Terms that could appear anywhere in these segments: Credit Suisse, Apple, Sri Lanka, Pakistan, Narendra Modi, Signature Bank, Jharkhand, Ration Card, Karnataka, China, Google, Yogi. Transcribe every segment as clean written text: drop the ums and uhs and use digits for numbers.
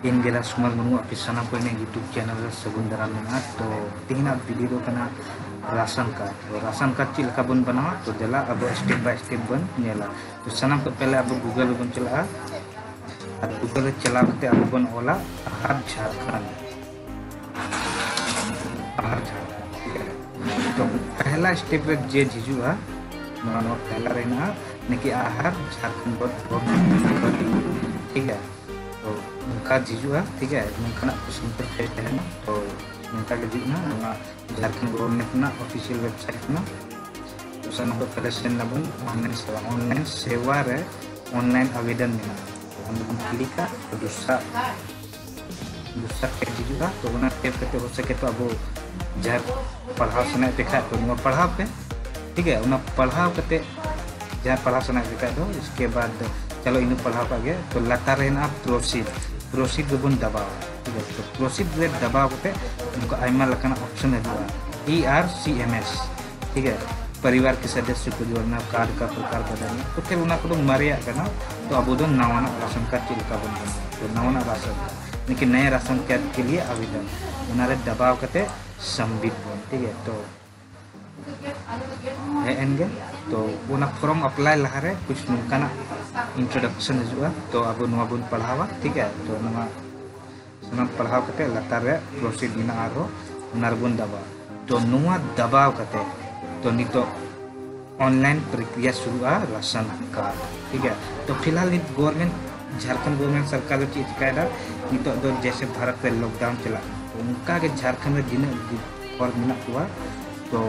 In gela sumal menua pisana punya YouTube channel sebendaran atau tinggal video kana rasan kecil kabun bana to jela abo step by step ban nyala to sana pe pele abo Google ban chala at Google chala te abo ban ola hat Jharkhand to pehla step pe je jijua mano pehla rena neki ahar Jharkhand ban ठीक है तो उनका जीजू है ठीक है उनका ना कुछ इंटरफेस है ना तो उनका के जी ना झारखंड गवर्नमेंट ना ऑफिशियल वेबसाइट ना उसका ना प्रेपरेशन ना बन ऑनलाइन सेवा है ऑनलाइन आवेदन देना तो हम लोग क्लिक का दूसरा के जीजू का तो उन्हें टेप पे हो सके तो अब वो जहर पढ़ा सुना दिखा तो उनका पढ़ा पे ठीक है उन्हें पढ़ा पे जहाँ पढ़ा सुना दिखा दो इसके बाद kalau ini paham aja to latarin up proceed bun dabao to proceed web dabao pe unko aima lakana option hai dua ercms ठीक है परिवार के सदस्य को जोड़ना कार्ड का प्रकार बदलना तो फिर उनको तो मारिया करना तो अब उधर नवाना राशन कार्ड के लिए बन तो नवाना राशन लेकिन नए राशन कार्ड के लिए आवेदन उनारे दबाव करते संबित बन ठीक है तो एनगे तो उना फॉर्म अप्लाई लहारे कुछ नुकाना इंट्रोडक्शन juga तो अब नुआ बुन पढ़ावा ठीक है तो नुआ सना पढ़ाव कते लतार रे प्रोसीड बिना आरो नरबुन दबा तो नुआ दबाव कते तो नितो ऑनलाइन प्रक्रिया शुरू आ राशन कार्ड ठीक है तो फिलहाल इत गवर्नमेंट झारखंड गवर्नमेंट सरकार चीज कायदा नितो दो जैसे भारत पे लॉकडाउन चला उनका के झारखंड में दिन और बिना हुआ तो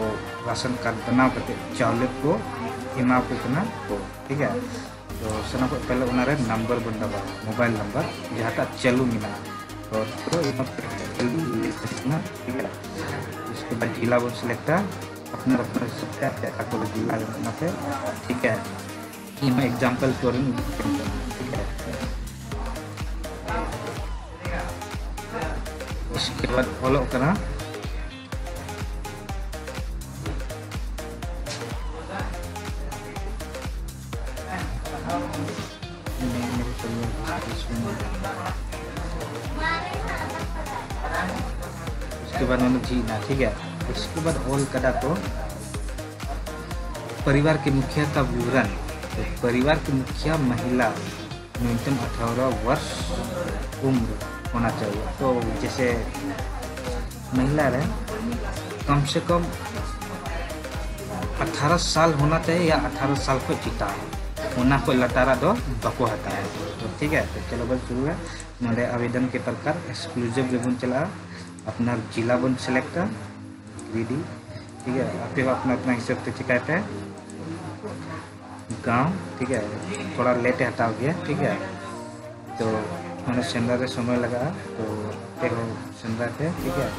राशन कार्ड बना करते चावल को इनाम कितना को ठीक है तो सना को पहले उनारे नंबर बंदा मोबाइल नंबर जहाँ तक चलू मिला और तो इतना ठीक है इसके बाद जिला वो सिलेक्ट अपने अपने सिलेक्ट है आपको जिला बनाना है ठीक है ये मैं एग्जांपल करूँ ठीक है इसके बाद फॉलो करना इसके बाद उन्होंने जीना ठीक है इसके बाद होल कदा तो परिवार के मुखिया का विवरण परिवार के मुखिया महिला न्यूनतम 18 वर्ष उम्र होना चाहिए तो जैसे महिला है कम से कम 18 साल होना चाहिए या 18 साल को जीता होना को लतारा दो बको हटा है तो ठीक है तो चलो बस शुरू है मेरे आवेदन के प्रकार एक्सक्लूसिव विवरण चला अपना जिला बन सेलेक्ट कर रीडी ठीक है आपके अपना अपना हिसाब से शिकायत है गांव ठीक है थोड़ा लेट हटा गया ठीक है तो मैंने शनिवार से समय लगा तो एक शनिवार है ठीक है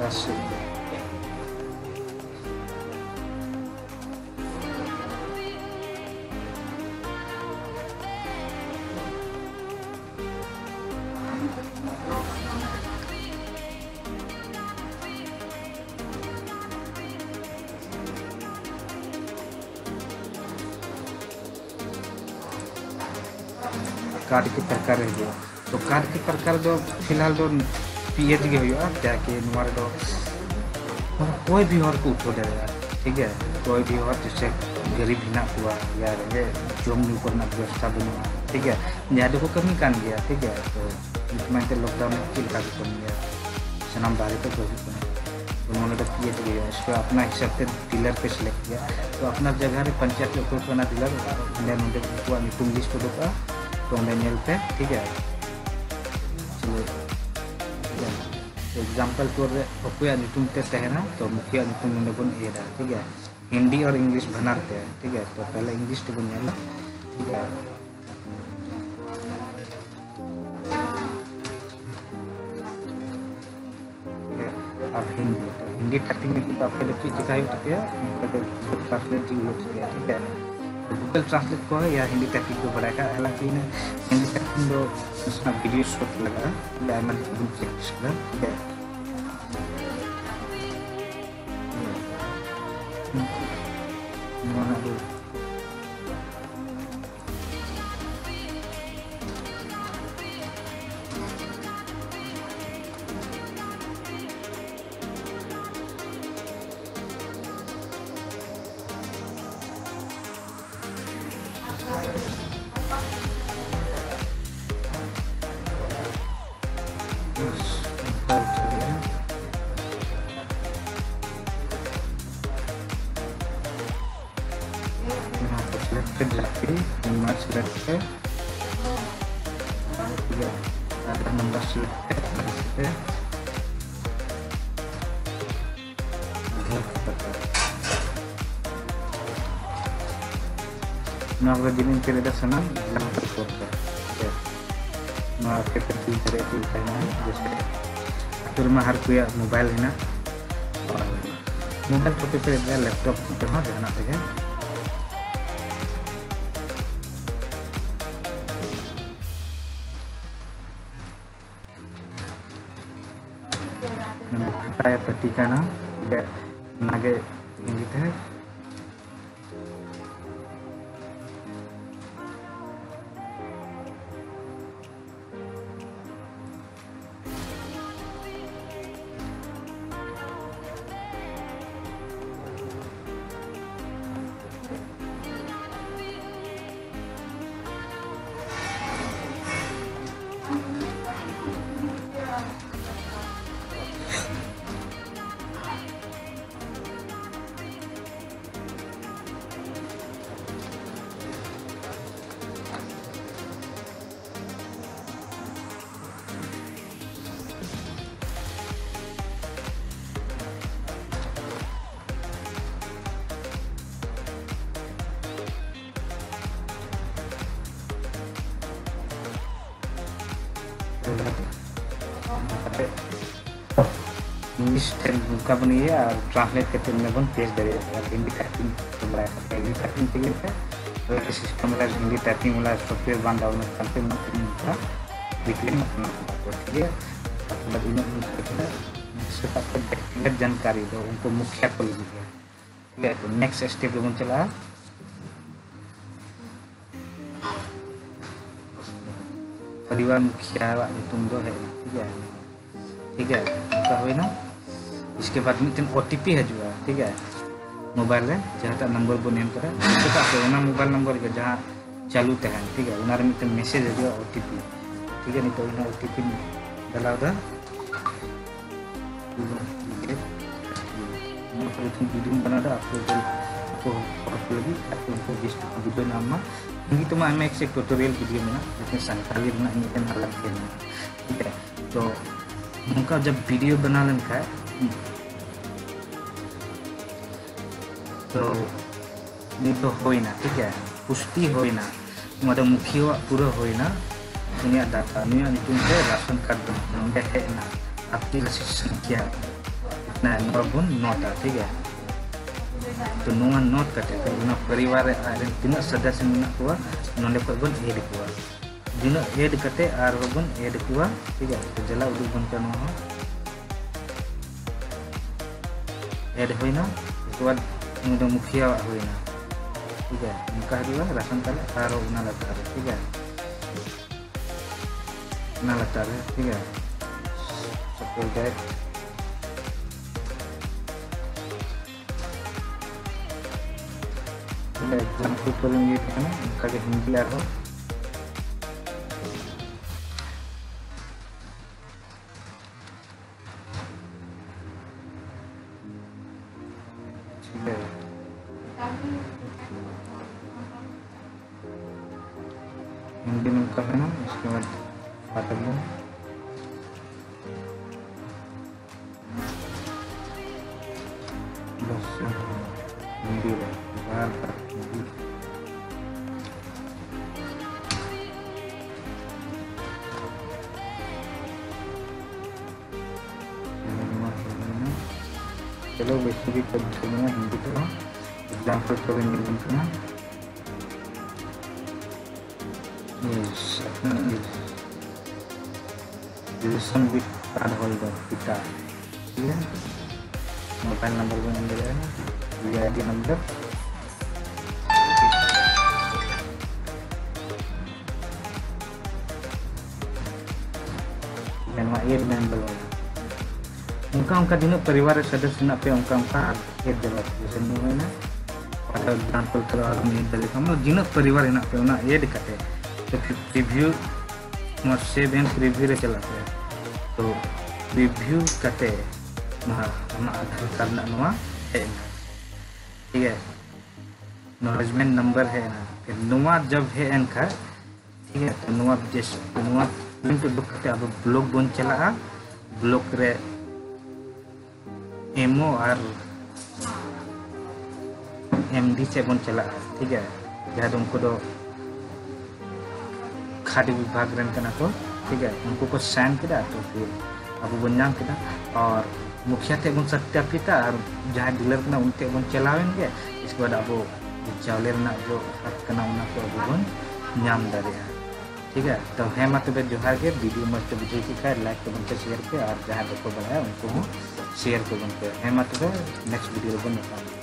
बस कार्ड के प्रकार है जो तो कार्ड के प्रकार जो फिलहाल जो पीएच के होया ताकि नवर दो कोई भी और को उठो देगा ठीक है कोई भी और जैसे गरीब बिना हुआ यार ये जो नहीं करना व्यवस्था बना ठीक है ज्यादा को कमी कान गया ठीक है तो इसमें तो लॉकडाउन की लागत कम गया सनम बारे तो कोई नहीं उन्होंने तो पीएच के इसको अपना हिसाब से डीलर पे सिलेक्ट किया तो अपना जगह पे पंचायत लोगों को ना डीलर मैंने उनको वाली टू लिस्ट को दो तो मैंने पे ठीक है चलो एग्जांपल तौर पे कोई अनुतुम के तहना तो मुख्य अनुतुम ने बन ये रहा ठीक है हिंदी और इंग्लिश बनाते हैं ठीक है तो पहले इंग्लिश तो बन जाएगा ठीक है अब हिंदी टाइपिंग में तो आपको अच्छी दिखाई होती है तो ट्रांसलेटिंग होती है ठीक है Google Translate को या हिंदी टैपिंग को बढ़ाएगा हालांकि ना हिंदी टैपिंग तो उसमें वीडियो शॉट लगा डायमंड इंजेक्स ना ठीक है save, ya ada nomor save. Nah, begini cerita senang dan terpuruk. Ya, nah kita cerita ceritanya biasanya. Terima harga mobile ini. Mobile seperti laptop termah dengan apa ya? Saya petikan ya, naga ini teh. English dan buka ini ya translate ke timnya pun bias dari ini typing mulai ini typing tinggal dari sistem mulai ini typing mulai software bandar untuk sampai mungkin kita bikin makna dia akibat ini kita sepat pentingnya jankari itu untuk mukhya politiknya yaitu next step dengan celah परिवार मुखिया तुम दो है ठीक है उनका हुए ना इसके बाद में तीन ओटीपी है जो है ठीक है मोबाइल है जहाँ तक नंबर को नेम करा तो आपको उन्हें मोबाइल नंबर का जहाँ चालू तक है ठीक है उन्हें में तीन मैसेज है जो ओटीपी ठीक है नहीं तो उन्हें ओटीपी डाला होता वीडियो बना था आपको लगी आपको जिस वीडियो नाम gitu mah MX tutorial video में ना जिसमें संकलित ना इनके अलग के ठीक है तो उनका जब वीडियो बना लेना है तो ये तो होई ना ठीक है पुष्टि होई ना मतलब मुखिया पूरा होई ना दुनिया डाटा में अंतिम से राशन कार्ड बनने है ना आपकी संख्या ना नंबर नोट ठीक है तो nungan note kata karena परिवार yang tidak सदस्य minat kuah nolak pun add kuah jina add kata ar pun add kuah ठीक है तो जला उधर बनता ना add हुई ना उसके बाद उनका मुखिया हुई ना ठीक है उनका हुआ राशन कार्ड आर उन्हें लगता है ठीक है ना लगता है ठीक है सपोर्ट है एग्जाम पेपर में ये था ना उनका जो हिंदी आ रहा हिंदी में उनका है ना उसके बाद आता हूँ हिंदी में बार चलो वैसे भी कर देंगे हिंदी तो एग्जाम पर तो हिंदी में ना रिलेशन विद कार्ड होल्डर पिता ठीक है मोबाइल नंबर को नंबर है VID number dan wajib member उनका दिन परिवार सदस्य ना पे उनका ये जवाब जैसे नहीं ना और एग्जांपल तो आप में डाले हम जिन परिवार ना पे ना ये दिखाते तो रिव्यू मत सेव एंड रिव्यू चलाते हैं तो रिव्यू करते ना हम आधार कार्ड ना है ठीक है नॉलेजमेंट नंबर है ना नुआ जब है एनखा ठीक है तो नुआ जिस नुआ लिंक पे दुख के अब ब्लॉग बन चला ब्लॉग रे एमओ आर एमडी से बन चला ठीक है जहाँ तुमको दो खादी विभाग रेन करना तो ठीक है उनको को साइन किया तो फिर अब बन जाम किया और मुखिया थे बन सकते आप किता और जहाँ डीलर करना उनके बन चलावेंगे इसके बाद अब चावलेर ना जो हर कना उन्हें को अभून न्याम दरे हैं, ठीक है? तो हम आप तबे जोहार के वीडियो मस्त वीडियो की का लाइक को बनके शेयर के और जहाँ देखो बनाया उनको शेयर को बनके हम आप तबे नेक्स्ट वीडियो को निकालें।